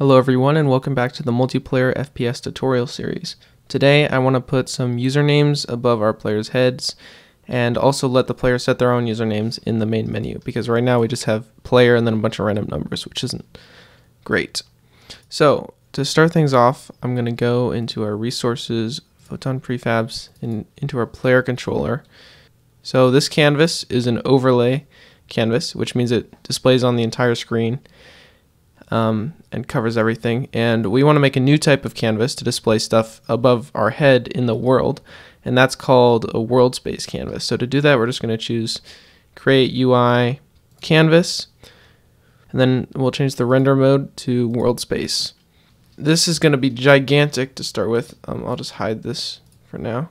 Hello everyone and welcome back to the multiplayer FPS tutorial series. Today I want to put some usernames above our players' heads and also let the player set their own usernames in the main menu, because right now we just have player and then a bunch of random numbers, which isn't great. So to start things off, I'm going to go into our resources, Photon prefabs, and into our player controller. So this canvas is an overlay canvas, which means it displays on the entire screen and covers everything. And we want to make a new type of canvas to display stuff above our head in the world, and that's called a world space canvas. So to do that, we're just going to choose create UI canvas, and then we'll change the render mode to world space. This is going to be gigantic to start with. I'll just hide this for now.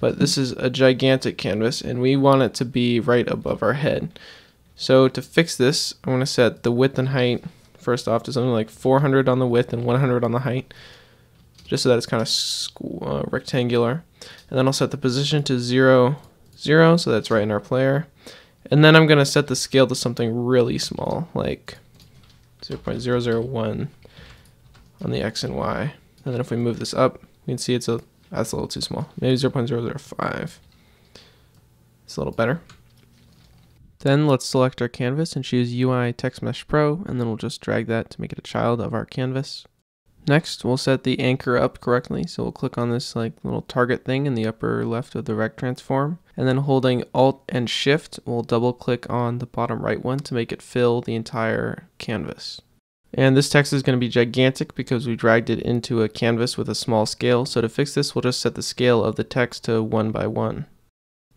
But this is a gigantic canvas, and we want it to be right above our head. So to fix this, I'm going to set the width and height first off to something like 400 on the width and 100 on the height, just so that it's kind of rectangular. And then I'll set the position to 0, 0, so that's right in our player. And then I'm going to set the scale to something really small, like 0.001 on the X and Y. And then if we move this up, you can see it's a that's a little too small. Maybe 0.005. It's a little better. Then let's select our canvas and choose UI TextMeshPro, and then we'll just drag that to make it a child of our canvas. Next, we'll set the anchor up correctly. So we'll click on this like little target thing in the upper left of the rect transform, and then holding Alt and Shift, we'll double click on the bottom right one to make it fill the entire canvas. And this text is going to be gigantic because we dragged it into a canvas with a small scale. So to fix this, we'll just set the scale of the text to 1 by 1.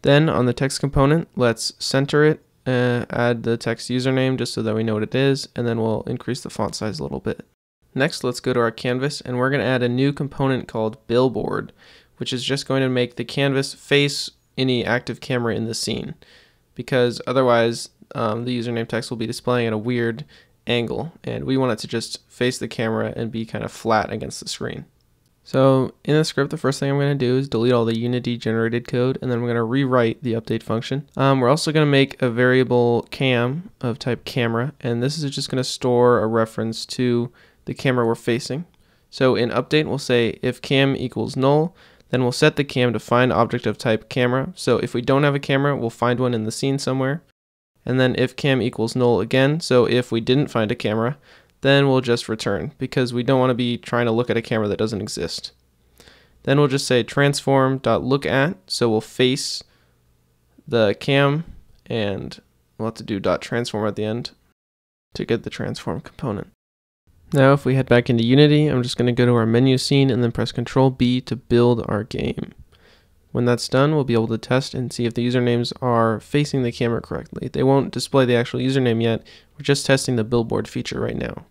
Then on the text component, let's center it, add the text username just so that we know what it is, and then we'll increase the font size a little bit. Next, let's go to our canvas, and we're going to add a new component called billboard, which is just going to make the canvas face any active camera in the scene, because otherwise the username text will be displaying at a weird angle, and we want it to just face the camera and be kind of flat against the screen. So in the script, the first thing I'm going to do is delete all the Unity generated code, and then we're going to rewrite the update function. We're also going to make a variable cam of type camera, and this is just going to store a reference to the camera we're facing. So in update, we'll say if cam equals null, then we'll set the cam to find object of type camera. So if we don't have a camera, we'll find one in the scene somewhere. And then if cam equals null again, so if we didn't find a camera, then we'll just return, because we don't want to be trying to look at a camera that doesn't exist. Then we'll just say transform.lookat, so we'll face the cam, and we'll have to do .transform at the end to get the transform component. Now if we head back into Unity, I'm just going to go to our menu scene and then press Ctrl B to build our game. When that's done, we'll be able to test and see if the usernames are facing the camera correctly. They won't display the actual username yet. We're just testing the billboard feature right now.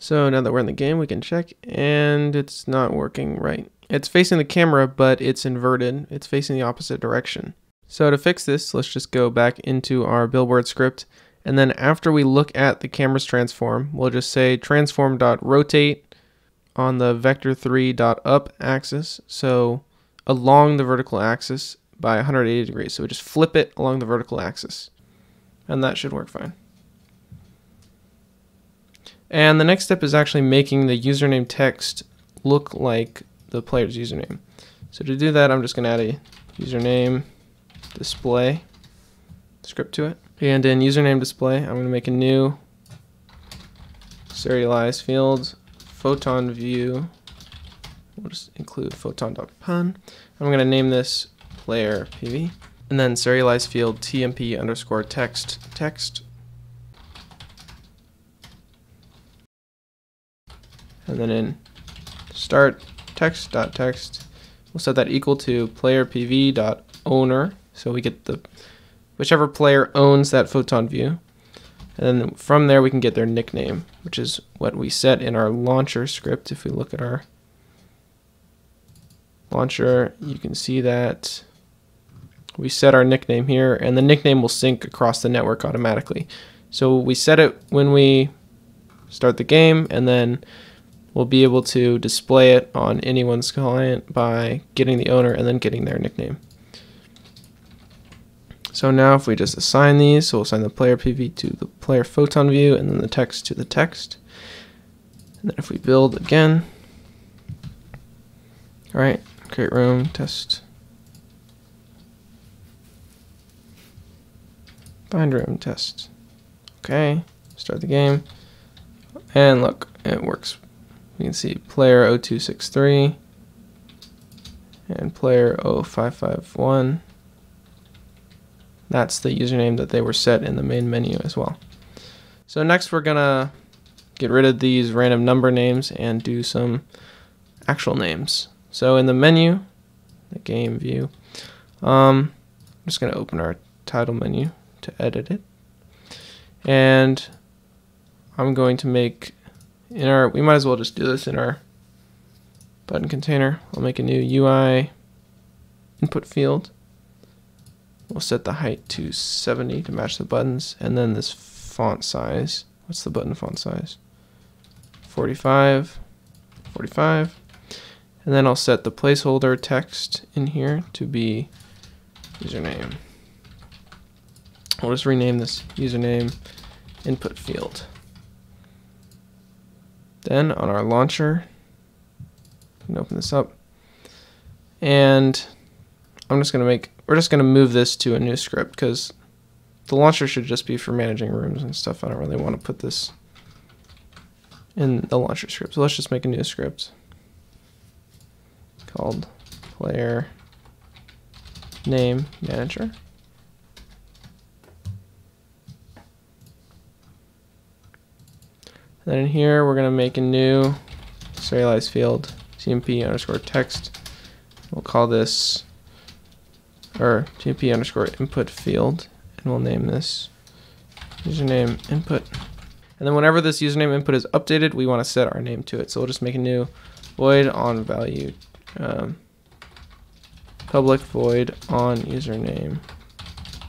So now that we're in the game, we can check, and it's not working right. It's facing the camera, but it's inverted. It's facing the opposite direction. So to fix this, let's just go back into our billboard script, and then after we look at the camera's transform, we'll just say transform.rotate on the vector3.up axis, so along the vertical axis by 180 degrees. So we just flip it along the vertical axis, and that should work fine. And the next step is actually making the username text look like the player's username. So to do that, I'm just going to add a username display script to it. And in username display, I'm going to make a new serialized field Photon view. We'll just include photon.pun. I'm going to name this player PV, and then serialize field tmp_text, and then in start text.text, we'll set that equal to player PV.owner, so we get the whichever player owns that Photon view. And then from there, we can get their nickname, which is what we set in our launcher script. If we look at our launcher, you can see that we set our nickname here, and the nickname will sync across the network automatically. So we set it when we start the game, and then we'll be able to display it on anyone's client by getting the owner and then getting their nickname. So now if we just assign these, so we'll assign the player PV to the player photon view and then the text to the text. And then if we build again, all right, create room, test, bind room, test. Okay, start the game. And look, it works. We can see player 0263 and player 0551. That's the username that they were set in the main menu as well. So next we're gonna get rid of these random number names and do some actual names. So in the menu, the game view, I'm just gonna open our title menu to edit it. And I'm going to make we might as well just do this in our button container. I'll make a new UI input field. We'll set the height to 70 to match the buttons, and then this font size. What's the button font size? 45, 45. And then I'll set the placeholder text in here to be username. We'll just rename this username input field. Then on our launcher, we can open this up, and we're just gonna move this to a new script because the launcher should just be for managing rooms and stuff. I don't really want to put this in the launcher script. So let's just make a new script called player name manager. Then in here, we're gonna make a new serialized field, tmp_text. We'll call this or tmp_input field, and we'll name this username input. And then whenever this username input is updated, we want to set our name to it. So we'll just make a new void on value, public void on username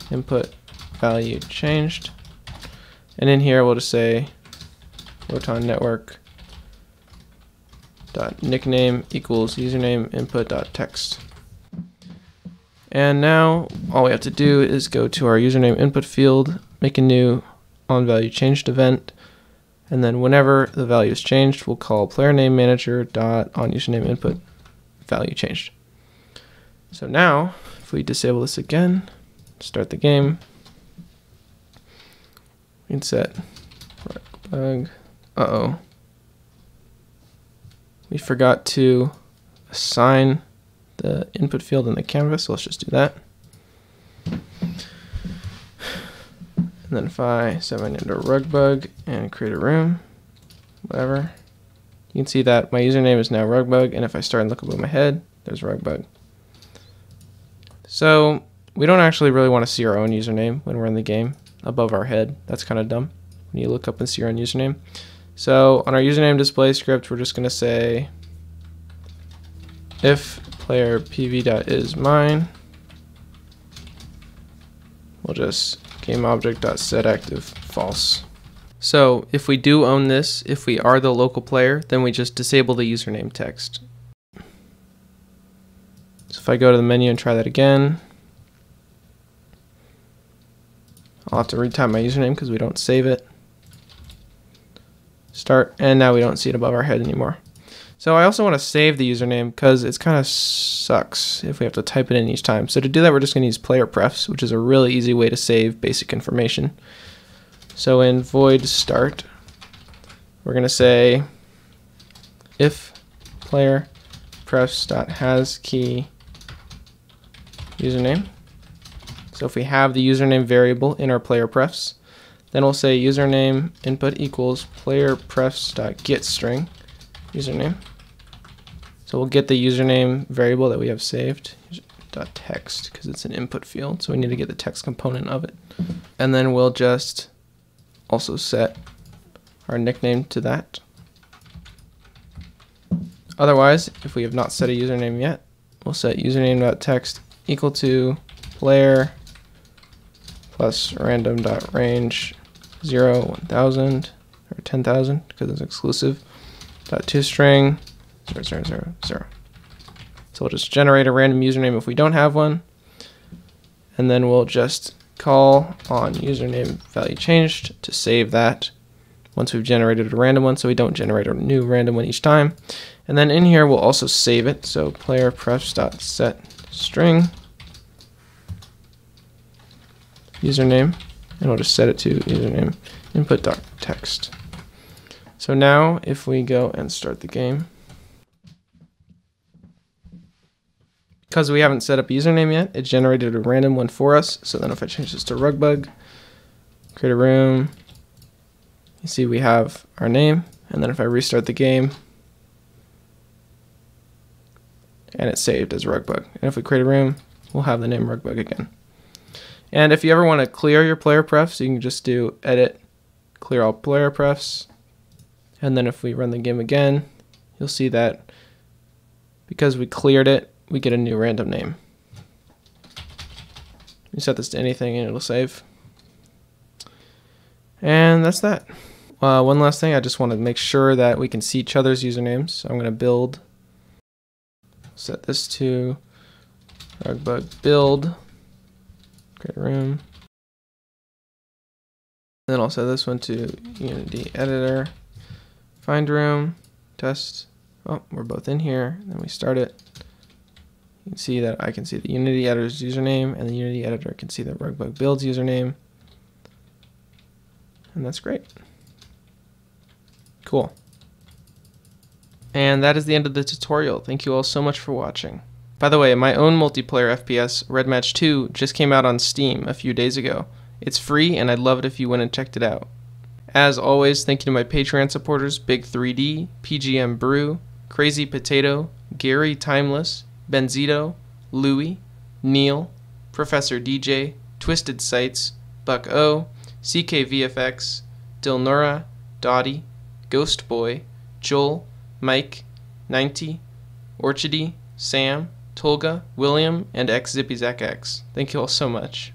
input value changed. And in here, we'll just say PhotonNetwork.nickname equals username input.text. And now all we have to do is go to our username input field, make a new onValue changed event, and then whenever the value is changed, we'll call player name manager dot on username input value changed. So now if we disable this again, start the game, we can set bug. We forgot to assign the input field in the canvas, so let's just do that. And then if I set my name to rug bug and create a room, whatever, you can see that my username is now rug bug, and if I start and look above my head, there's rug bug. So we don't actually really want to see our own username when we're in the game above our head. That's kind of dumb when you look up and see your own username. So on our username display script, we're just going to say if player pv.isMine, we'll just gameObject.setActive false. So if we do own this, if we are the local player, then we just disable the username text. So if I go to the menu and try that again, I'll have to retype my username because we don't save it. Start, and now we don't see it above our head anymore. So I also want to save the username because it's kind of sucks if we have to type it in each time. So to do that, we're just going to use PlayerPrefs, which is a really easy way to save basic information. So in void start, we're going to say if PlayerPrefs.hasKey username. So if we have the username variable in our PlayerPrefs, then we'll say username input equals playerprefs.getString username. So we'll get the username variable that we have saved dot text because it's an input field, so we need to get the text component of it. And then we'll just also set our nickname to that. Otherwise, if we have not set a username yet, we'll set username.text equal to player plus random.range 0, 1,000, or 10,000, because it's exclusive, dot toString, 0, 0, 0, 0. So we'll just generate a random username if we don't have one, and then we'll just call on username value changed to save that once we've generated a random one, so we don't generate a new random one each time. And then in here, we'll also save it. So playerprefs.setString username, and we'll just set it to username input.text. So now if we go and start the game, because we haven't set up a username yet, it generated a random one for us. So then if I change this to Rugbug, create a room, you see we have our name. And then if I restart the game, and it's saved as Rugbug. And if we create a room, we'll have the name Rugbug again. And if you ever want to clear your player prefs, you can just do edit, clear all player prefs. And then if we run the game again, you'll see that because we cleared it, we get a new random name. You set this to anything and it'll save. And that's that. One last thing, I just want to make sure that we can see each other's usernames. So I'm going to build, set this to Rugbug build, create a room. Then I'll set this one to Unity editor, find room, test. Oh, we're both in here. Then we start it. You can see that I can see the Unity editor's username, and the Unity editor can see the Rugbug build's username. And that's great. Cool. And that is the end of the tutorial. Thank you all so much for watching. By the way, my own multiplayer FPS, Redmatch 2, just came out on Steam a few days ago. It's free, and I'd love it if you went and checked it out. As always, thank you to my Patreon supporters, Big3D, PGM Brew, Crazy Potato, Gary Timeless, Benzito, Louie, Neil, Professor DJ, Twisted Sights, Buck O, CKVFX, Dilnura, Dottie, Ghost Boy, Joel, Mike, 90, Orchidy, Sam, Tolga, William, and XZippyZackX. Thank you all so much.